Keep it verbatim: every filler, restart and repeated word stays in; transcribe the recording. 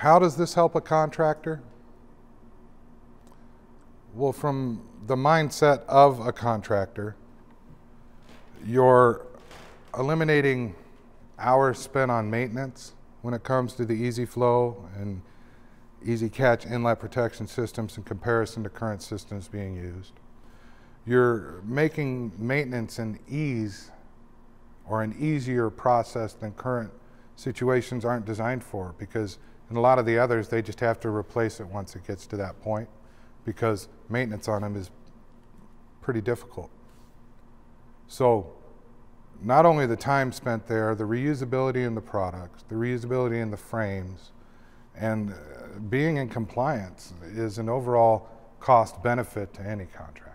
How does this help a contractor? Well, from the mindset of a contractor, you're eliminating hours spent on maintenance when it comes to the Easy Flow and Easy Catch inlet protection systems in comparison to current systems being used. You're making maintenance an ease or an easier process than current situations aren't designed for, because in a lot of the others, they just have to replace it once it gets to that point, because maintenance on them is pretty difficult. So not only the time spent there, the reusability in the products, the reusability in the frames, and being in compliance is an overall cost benefit to any contract.